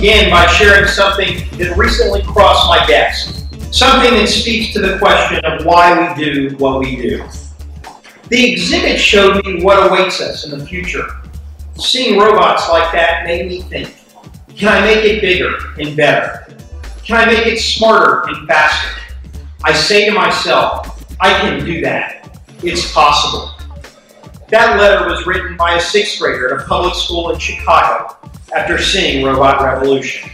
begin by sharing something that recently crossed my desk, something that speaks to the question of why we do what we do. The exhibit showed me what awaits us in the future. Seeing robots like that made me think, can I make it bigger and better? Can I make it smarter and faster? I say to myself, I can do that. It's possible. That letter was written by a sixth grader at a public school in Chicago after seeing Robot Revolution,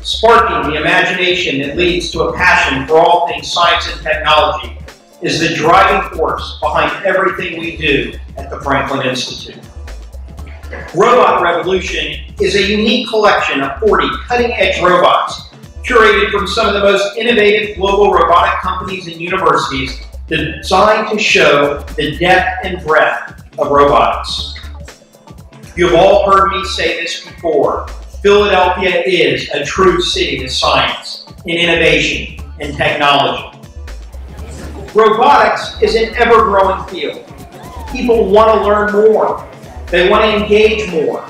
sparking the imagination that leads to a passion for all things science and technology is the driving force behind everything we do at the Franklin Institute. Robot Revolution is a unique collection of 40 cutting-edge robots curated from some of the most innovative global robotic companies and universities designed to show the depth and breadth of robotics. You've all heard me say this before. Philadelphia is a true city of science and innovation and technology. Robotics is an ever-growing field. People want to learn more. They want to engage more.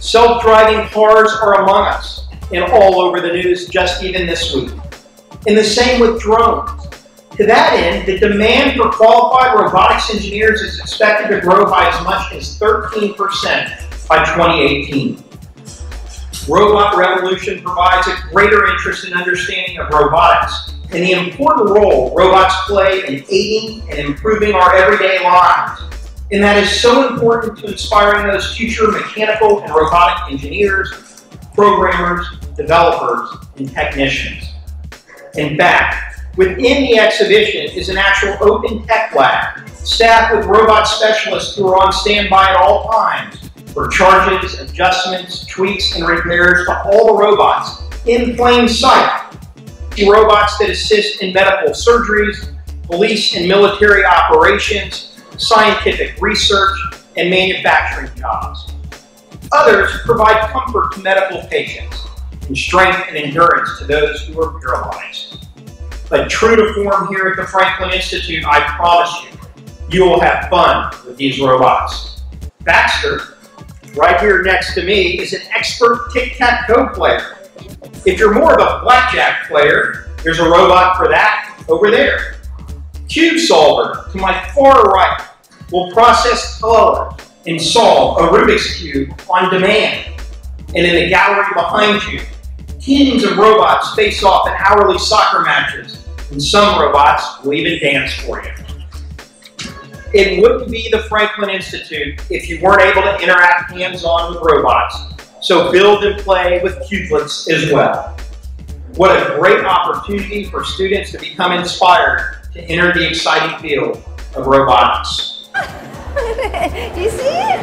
Self-driving cars are among us and all over the news just even this week. And the same with drones. To that end, the demand for qualified robotics engineers is expected to grow by as much as 13% by 2018. Robot Revolution provides a greater interest and understanding of robotics and the important role robots play in aiding and improving our everyday lives. And that is so important to inspiring those future mechanical and robotic engineers, programmers, developers, and technicians. In fact, within the exhibition is an actual open tech lab, staffed with robot specialists who are on standby at all times for charges, adjustments, tweaks, and repairs to all the robots in plain sight. The robots that assist in medical surgeries, police and military operations, scientific research, and manufacturing jobs. Others provide comfort to medical patients and strength and endurance to those who are paralyzed. But true to form here at the Franklin Institute, I promise you will have fun with these robots. Baxter, right here next to me, is an expert tic-tac-toe player. If you're more of a blackjack player, there's a robot for that over there. Cube Solver, to my far right, will process color and solve a Rubik's Cube on demand. And in the gallery behind you, teams of robots face off in hourly soccer matches, and some robots will even dance for you. It wouldn't be the Franklin Institute if you weren't able to interact hands-on with robots, so build and play with cubelets as well. What a great opportunity for students to become inspired to enter the exciting field of robotics. You see it?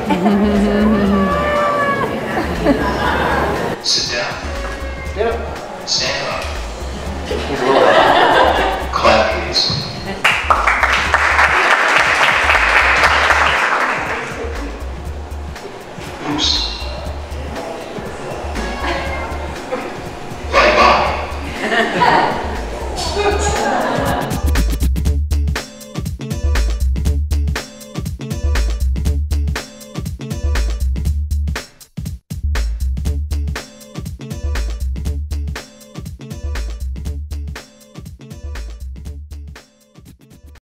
Sit down. Yep. Stand up.